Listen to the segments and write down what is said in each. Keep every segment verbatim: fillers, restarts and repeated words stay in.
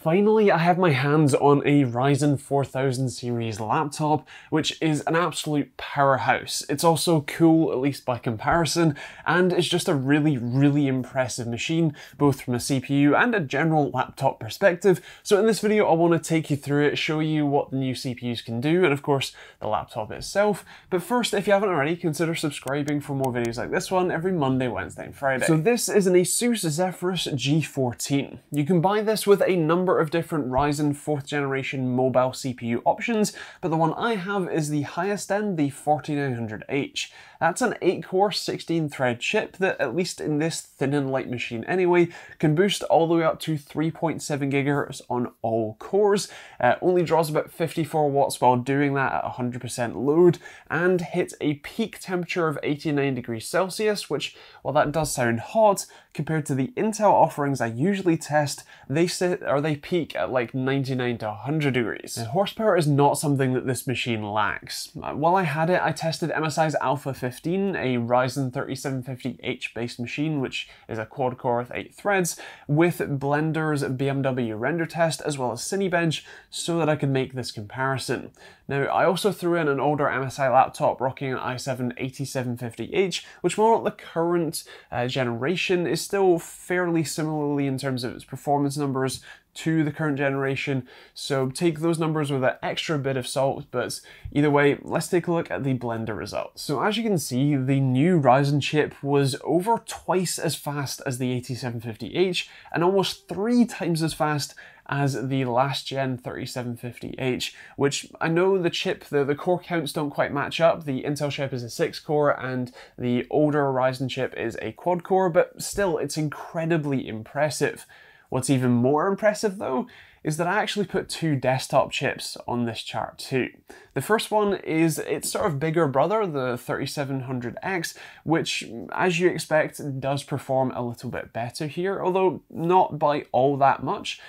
Finally, I have my hands on a Ryzen four thousand series laptop, which is an absolute powerhouse. It's also cool, at least by comparison, and it's just a really, really impressive machine, both from a C P U and a general laptop perspective. So in this video, I want to take you through it, show you what the new C P Us can do, and of course, the laptop itself. But first, if you haven't already, consider subscribing for more videos like this one every Monday, Wednesday, and Friday. So this is an Asus Zephyrus G fourteen. You can buy this with a number of different Ryzen fourth generation mobile C P U options, but the one I have is the highest end, the forty-nine hundred H. That's an eight core, sixteen thread chip that, at least in this thin and light machine anyway, can boost all the way up to three point seven gigahertz on all cores, uh, only draws about fifty-four watts while doing that at one hundred percent load, and hits a peak temperature of eighty-nine degrees Celsius, which, while that does sound hot, compared to the Intel offerings I usually test, they sit or they peak at like ninety-nine to one hundred degrees. Now, horsepower is not something that this machine lacks. While I had it, I tested M S I's Alpha fifteen, a Ryzen thirty-seven fifty H based machine, which is a quad core with eight threads, with Blender's B M W render test as well as Cinebench, so that I could make this comparison. Now, I also threw in an older M S I laptop rocking an i seven eighty-seven fifty H, which, while the current uh, generation is still fairly similarly in terms of its performance numbers to the current generation, so take those numbers with an extra bit of salt, but either way, let's take a look at the Blender results. So as you can see, the new Ryzen chip was over twice as fast as the eighty-seven fifty H and almost three times as fast as the last gen thirty-seven fifty H, which, I know the chip, the, the core counts don't quite match up. The Intel chip is a six core and the older Ryzen chip is a quad core, but still it's incredibly impressive. What's even more impressive though, is that I actually put two desktop chips on this chart too. The first one is its sort of bigger brother, the thirty-seven hundred X, which, as you expect, does perform a little bit better here, although not by all that much.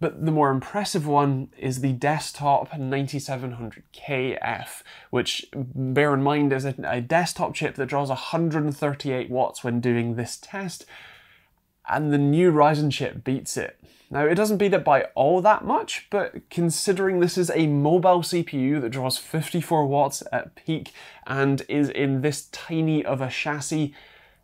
But the more impressive one is the desktop ninety-seven hundred K F, which, bear in mind, is a, a desktop chip that draws one hundred thirty-eight watts when doing this test, and the new Ryzen chip beats it. Now, it doesn't beat it by all that much, but considering this is a mobile C P U that draws fifty-four watts at peak and is in this tiny of a chassis,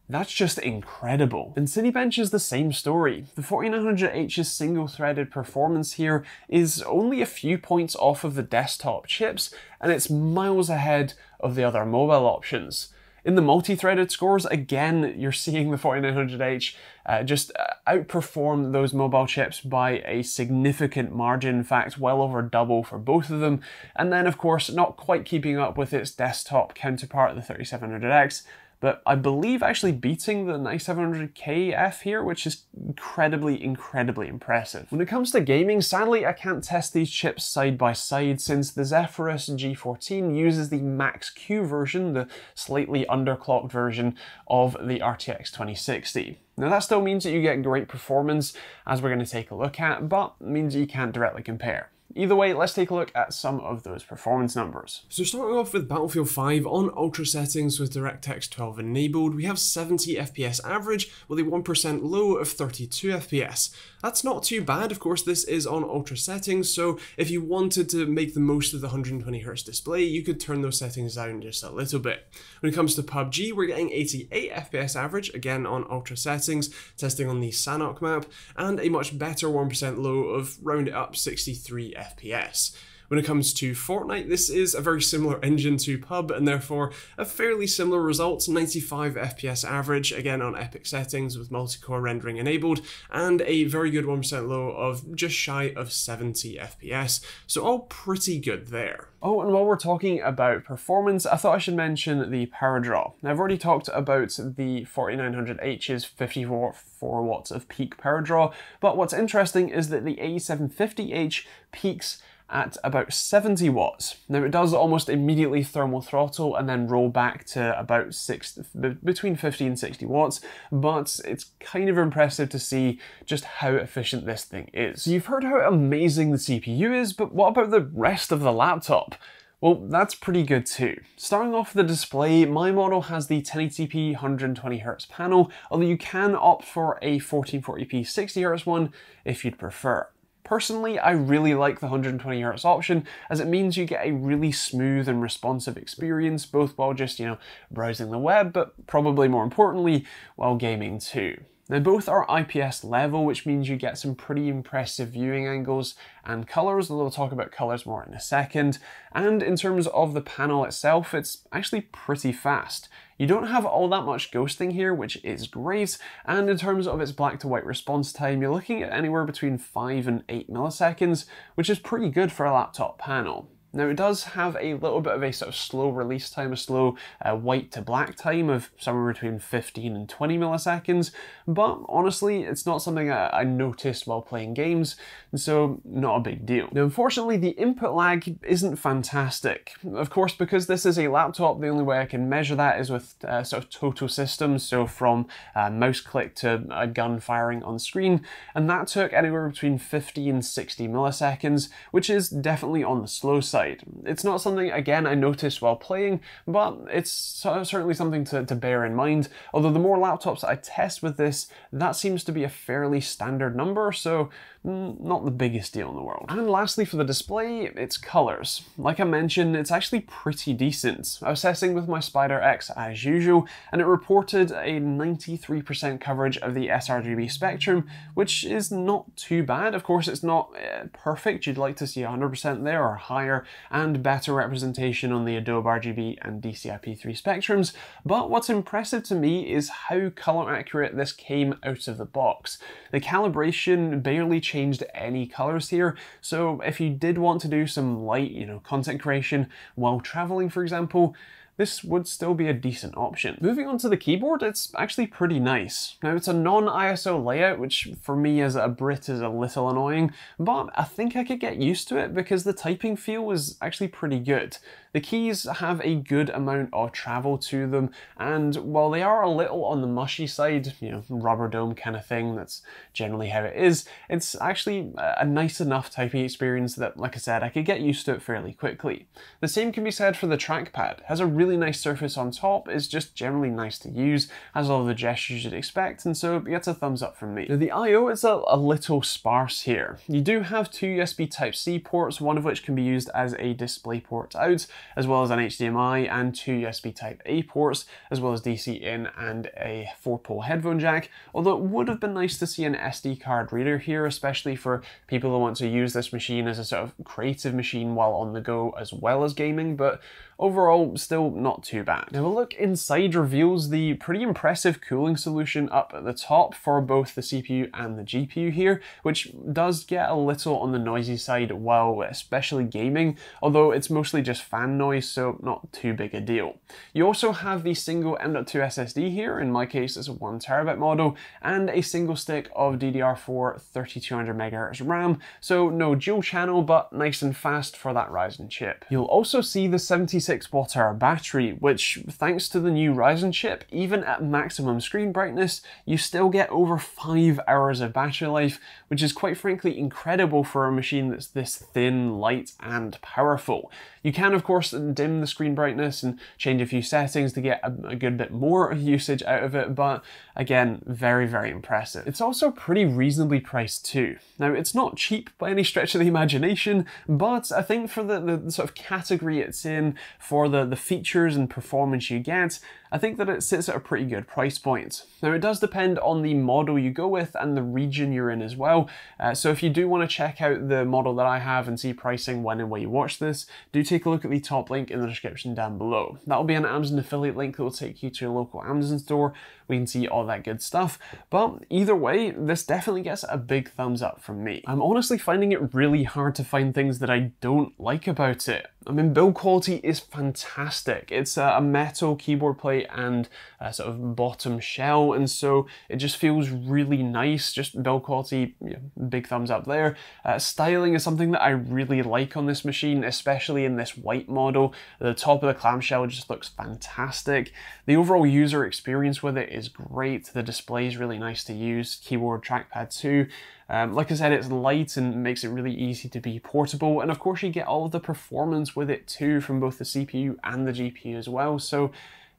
that's just incredible. And Cinebench is the same story. The forty-nine hundred H's single-threaded performance here is only a few points off of the desktop chips, and it's miles ahead of the other mobile options. In the multi-threaded scores, again, you're seeing the forty-nine hundred H uh, just outperform those mobile chips by a significant margin, in fact, well over double for both of them. And then, of course, not quite keeping up with its desktop counterpart, the thirty-seven hundred X, but I believe actually beating the ninety-seven hundred K F here, which is incredibly, incredibly impressive. When it comes to gaming, sadly, I can't test these chips side by side since the Zephyrus G fourteen uses the Max-Q version, the slightly underclocked version of the R T X twenty sixty. Now, that still means that you get great performance, as we're going to take a look at, but means you can't directly compare. Either way, let's take a look at some of those performance numbers. So starting off with Battlefield five on ultra settings with DirectX twelve enabled, we have seventy F P S average with a one percent low of thirty-two F P S. That's not too bad. Of course, this is on ultra settings, so if you wanted to make the most of the one hundred twenty hertz display, you could turn those settings down just a little bit. When it comes to P U B G, we're getting eighty-eight F P S average, again on ultra settings, testing on the Sanhok map, and a much better one percent low of, round it up, sixty-three F P S. When it comes to Fortnite, this is a very similar engine to P U B, and therefore a fairly similar result, ninety-five F P S average, again on epic settings with multi-core rendering enabled, and a very good one percent low of just shy of seventy F P S, so all pretty good there. Oh, and while we're talking about performance, I thought I should mention the power draw. Now, I've already talked about the forty-nine hundred H's fifty-four watts of peak power draw, but what's interesting is that the A seven fifty H peaks at about seventy watts. Now, it does almost immediately thermal throttle and then roll back to about six, between fifty and sixty watts, but it's kind of impressive to see just how efficient this thing is. So you've heard how amazing the C P U is, but what about the rest of the laptop? Well, that's pretty good too. Starting off the display, my model has the ten eighty P one hundred twenty hertz panel, although you can opt for a fourteen forty P sixty hertz one if you'd prefer. Personally, I really like the one hundred twenty hertz option, as it means you get a really smooth and responsive experience, both while just, you know, browsing the web, but probably more importantly, while gaming too. Now both are I P S level, which means you get some pretty impressive viewing angles and colors, although we'll talk about colors more in a second. And in terms of the panel itself, it's actually pretty fast. You don't have all that much ghosting here, which is great, and in terms of its black to white response time, you're looking at anywhere between five and eight milliseconds, which is pretty good for a laptop panel. Now it does have a little bit of a sort of slow release time, a slow uh, white to black time of somewhere between fifteen and twenty milliseconds, but honestly it's not something I, I noticed while playing games, and so not a big deal. Now unfortunately the input lag isn't fantastic. Of course, because this is a laptop, the only way I can measure that is with uh, sort of total systems, so from uh, mouse click to a gun firing on screen, and that took anywhere between fifty and sixty milliseconds, which is definitely on the slow side. It's not something, again, I noticed while playing, but it's certainly something to, to bear in mind, although the more laptops I test with this, that seems to be a fairly standard number, so not the biggest deal in the world. And lastly, for the display, it's colors. Like I mentioned, it's actually pretty decent. I was testing with my Spyder X as usual, and it reported a ninety-three percent coverage of the sRGB spectrum, which is not too bad. Of course, it's not uh, perfect. You'd like to see one hundred percent there or higher, and better representation on the Adobe R G B and D C I P three spectrums, but what's impressive to me is how color accurate this came out of the box. The calibration barely changed any colors here, so if you did want to do some light, you know, content creation while traveling, for example, this would still be a decent option. Moving on to the keyboard, it's actually pretty nice. Now it's a non I S O layout, which for me as a Brit is a little annoying, but I think I could get used to it because the typing feel was actually pretty good. The keys have a good amount of travel to them, and while they are a little on the mushy side, you know, rubber dome kind of thing, that's generally how it is, it's actually a nice enough typing experience that, like I said, I could get used to it fairly quickly. The same can be said for the trackpad. It has a really Really nice surface on top, is just generally nice to use, has all the gestures you'd expect, and so it gets a thumbs up from me. Now the I O is a, a little sparse here. You do have two U S B Type C ports, one of which can be used as a display port out, as well as an H D M I, and two U S B Type A ports, as well as D C in and a four pole headphone jack, although it would have been nice to see an S D card reader here, especially for people who want to use this machine as a sort of creative machine while on the go as well as gaming, but overall, still not too bad. Now a look inside reveals the pretty impressive cooling solution up at the top for both the C P U and the G P U here, which does get a little on the noisy side while especially gaming, although it's mostly just fan noise, so not too big a deal. You also have the single M dot two S S D here, in my case it's a one terabyte model, and a single stick of D D R four thirty-two hundred megahertz RAM, so no dual channel, but nice and fast for that Ryzen chip. You'll also see the seventy-six watt hour battery, which thanks to the new Ryzen chip, even at maximum screen brightness, you still get over five hours of battery life, which is quite frankly incredible for a machine that's this thin, light and powerful. You can of course dim the screen brightness and change a few settings to get a, a good bit more usage out of it, but again, very, very impressive. It's also pretty reasonably priced too. Now it's not cheap by any stretch of the imagination, but I think for the, the sort of category it's in, for the, the features and performance you get, I think that it sits at a pretty good price point. Now it does depend on the model you go with and the region you're in as well, uh, so if you do want to check out the model that I have and see pricing when and where you watch this, do take a look at the top link in the description down below. That'll be an Amazon affiliate link that will take you to your local Amazon store. We can see all that good stuff, but either way, this definitely gets a big thumbs up from me. I'm honestly finding it really hard to find things that I don't like about it. I mean, build quality is fantastic. It's a metal keyboard plate and a sort of bottom shell, and so it just feels really nice. Just build quality, yeah, big thumbs up there. Uh, styling is something that I really like on this machine, especially in this white model. The top of the clamshell just looks fantastic. The overall user experience with it is great. The display is really nice to use, keyboard, trackpad too. Um, like I said, it's light and makes it really easy to be portable, and of course you get all of the performance with it too from both the C P U and the G P U as well, so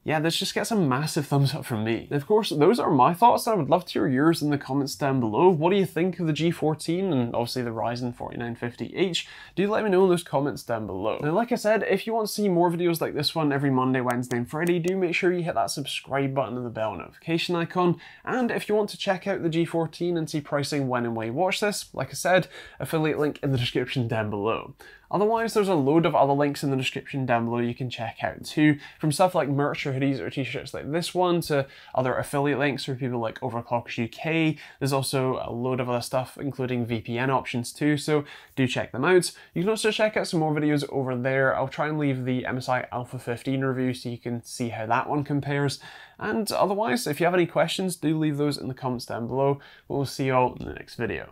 yeah, this just gets a massive thumbs up from me. And of course, those are my thoughts. I would love to hear yours in the comments down below. What do you think of the G fourteen and obviously the Ryzen forty-nine fifty H? Do let me know in those comments down below. Now, like I said, if you want to see more videos like this one every Monday, Wednesday and Friday, do make sure you hit that subscribe button and the bell notification icon. And if you want to check out the G fourteen and see pricing when and where you watch this, like I said, affiliate link in the description down below. Otherwise, there's a load of other links in the description down below you can check out too, from stuff like merch or hoodies or t-shirts like this one to other affiliate links for people like Overclockers U K. There's also a load of other stuff, including V P N options too, so do check them out. You can also check out some more videos over there. I'll try and leave the M S I Alpha fifteen review so you can see how that one compares. And otherwise, if you have any questions, do leave those in the comments down below. We'll see you all in the next video.